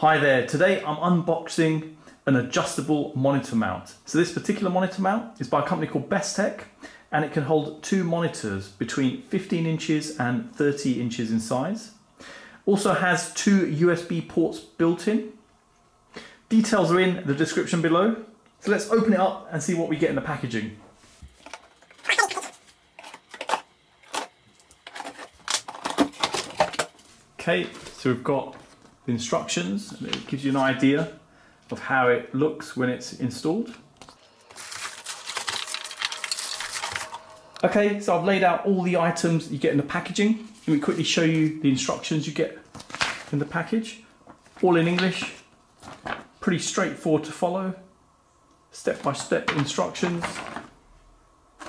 Hi there, today I'm unboxing an adjustable monitor mount. So this particular monitor mount is by a company called BESTEK, and it can hold two monitors between 15 inches and 30 inches in size. Also has two USB ports built in. Details are in the description below. So let's open it up and see what we get in the packaging. Okay, so we've got the instructions, and it gives you an idea of how it looks when it's installed. Okay, so I've laid out all the items you get in the packaging. Let me quickly show you the instructions you get in the package. All in English, pretty straightforward to follow. Step-by-step instructions.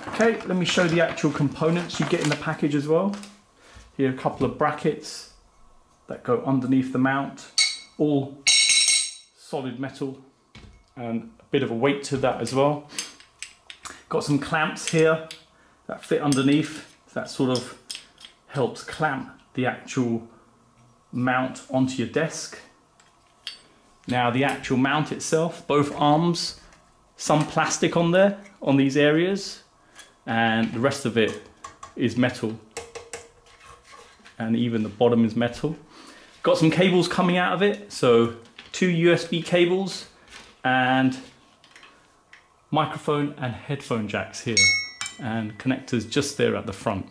Okay, let me show the actual components you get in the package as well. Here are a couple of brackets that go underneath the mount, all solid metal, and a bit of a weight to that as well. Got some clamps here that fit underneath, so that sort of helps clamp the actual mount onto your desk. Now the actual mount itself, both arms, some plastic on there, on these areas, and the rest of it is metal, and even the bottom is metal. Got some cables coming out of it, so two USB cables and microphone and headphone jacks here, and connectors just there at the front.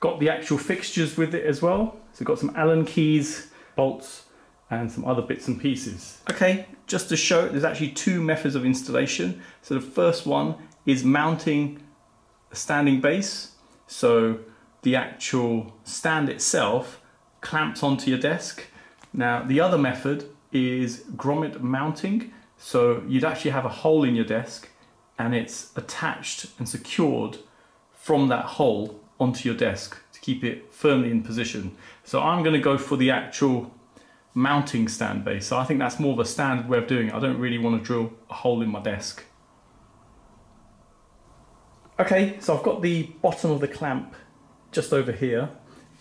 Got the actual fixtures with it as well, so got some Allen keys, bolts, and some other bits and pieces. Okay, just to show, there's actually two methods of installation. So the first one is mounting a standing base, so the actual stand itself clamps onto your desk. Now the other method is grommet mounting, so you'd actually have a hole in your desk and it's attached and secured from that hole onto your desk to keep it firmly in position. So I'm going to go for the actual mounting stand base, so I think that's more of a standard way of doing it. I don't really want to drill a hole in my desk. Okay, so I've got the bottom of the clamp just over here,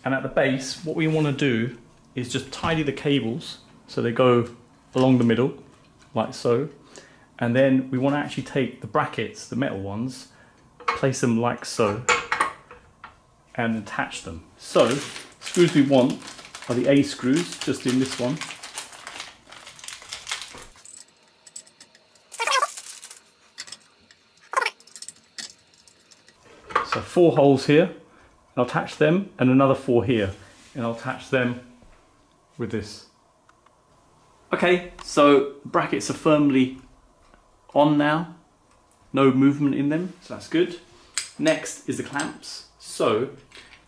and at the base what we want to do is just tidy the cables so they go along the middle like so, and then we want to actually take the brackets, the metal ones, place them like so and attach them. So screws we want are the A screws just in this one, so four holes here. I'll attach them, and another four here, and I'll attach them with this. Okay, so brackets are firmly on now, no movement in them, so that's good. Next is the clamps, so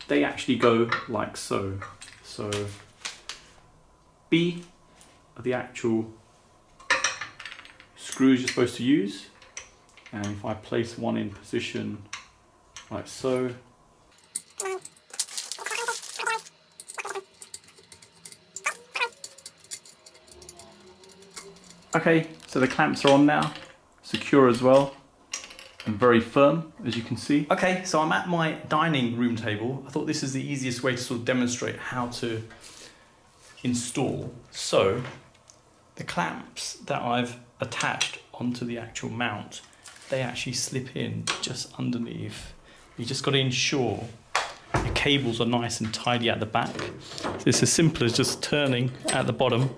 they actually go like so. So B are the actual screws you're supposed to use, and if I place one in position like so, okay, so the clamps are on now, secure as well, and very firm, as you can see. Okay, so I'm at my dining room table. I thought this is the easiest way to sort of demonstrate how to install. So, the clamps that I've attached onto the actual mount, they actually slip in just underneath. You just got to ensure your cables are nice and tidy at the back. So it's as simple as just turning at the bottom.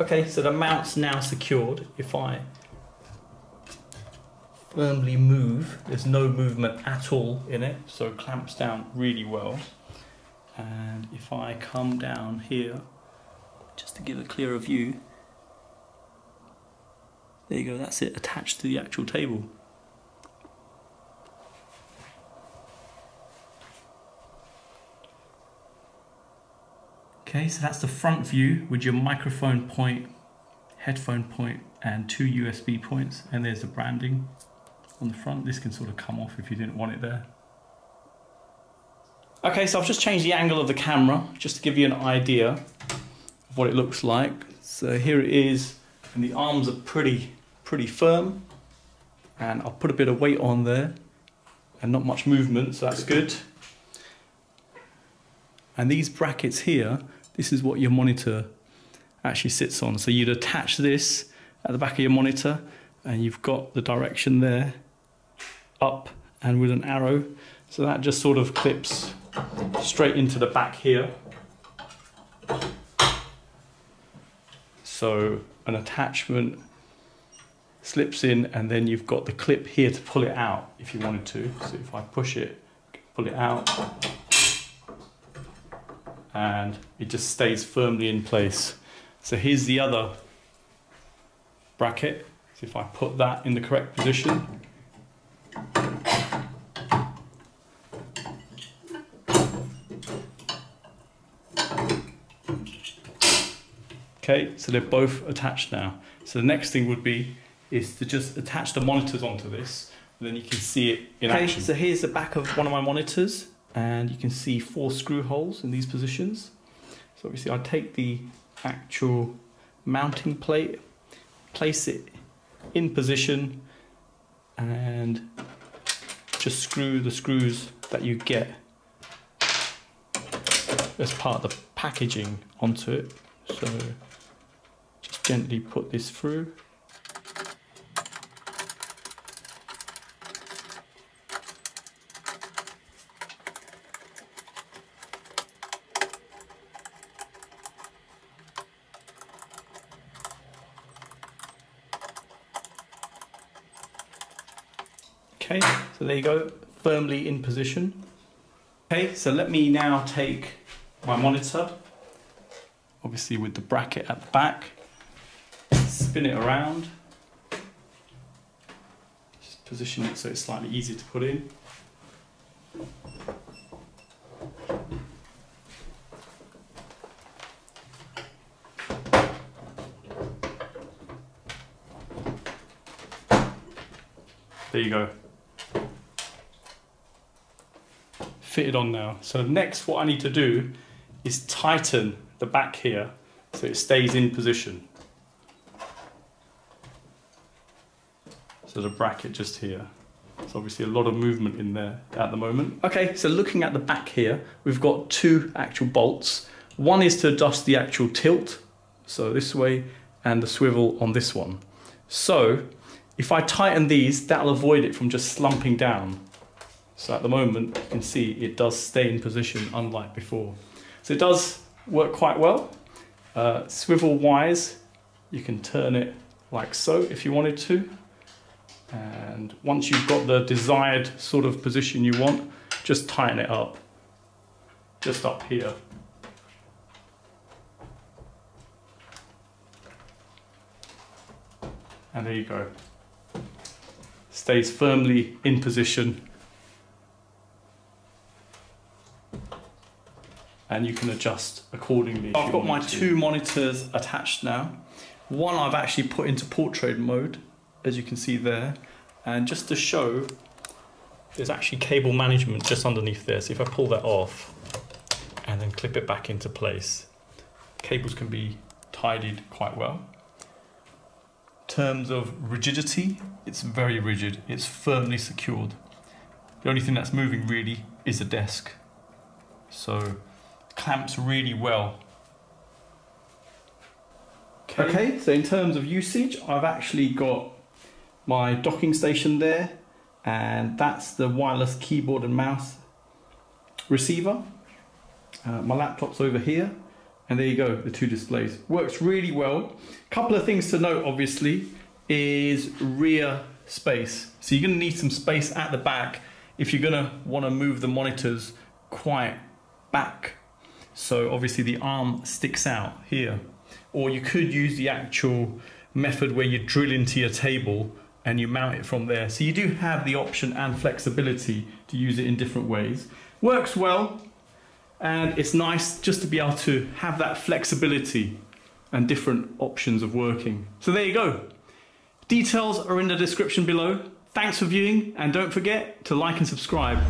Okay, so the mount's now secured. If I firmly move, there's no movement at all in it, so it clamps down really well. And if I come down here, just to give a clearer view, there you go, that's it, attached to the actual table. Okay, so that's the front view with your microphone point, headphone point, and two USB points, and there's the branding on the front. This can sort of come off if you didn't want it there. Okay, so I've just changed the angle of the camera just to give you an idea of what it looks like. So here it is, and the arms are pretty pretty firm, and I'll put a bit of weight on there and not much movement, so that's good. And these brackets here, this is what your monitor actually sits on. So you'd attach this at the back of your monitor and you've got the direction there up and with an arrow. So that just sort of clips straight into the back here. So an attachment slips in and then you've got the clip here to pull it out if you wanted to. So if I push it, pull it out, and it just stays firmly in place. So here's the other bracket. So if I put that in the correct position, okay, so they're both attached now. So the next thing would be is to just attach the monitors onto this, and then you can see it in action. So here's the back of one of my monitors, and you can see 4 screw holes in these positions. So obviously I take the actual mounting plate, place it in position, and just screw the screws that you get as part of the packaging onto it. So just gently put this through. Okay, so there you go, firmly in position. Okay, so let me now take my monitor, obviously with the bracket at the back, spin it around, just position it so it's slightly easier to put in. There you go. Fitted on now. So next what I need to do is tighten the back here so it stays in position. So the bracket just here. There's obviously a lot of movement in there at the moment. Okay, so looking at the back here, we've got 2 actual bolts. One is to adjust the actual tilt, so this way, and the swivel on this one. So if I tighten these, that'll avoid it from just slumping down. So at the moment, you can see it does stay in position, unlike before. So it does work quite well. Swivel-wise, you can turn it like so if you wanted to. And once you've got the desired sort of position you want, just tighten it up, just up here. And there you go. Stays firmly in position. And you can adjust accordingly. I've got my 2 monitors attached now. One I've actually put into portrait mode, as you can see there. And just to show, there's actually cable management just underneath there. So if I pull that off and then clip it back into place, cables can be tidied quite well. In terms of rigidity, it's very rigid. It's firmly secured. The only thing that's moving really is the desk. So clamps really well. Okay, so in terms of usage, I've actually got my docking station there, and that's the wireless keyboard and mouse receiver. My laptop's over here, and there you go, the 2 displays. Works really well. A couple of things to note, obviously, is rear space. So you're gonna need some space at the back if you're gonna wanna move the monitors quite back. So obviously the arm sticks out here. Or you could use the actual method where you drill into your table and you mount it from there. So you do have the option and flexibility to use it in different ways. Works well, and it's nice just to be able to have that flexibility and different options of working. So there you go. Details are in the description below. Thanks for viewing, and don't forget to like and subscribe.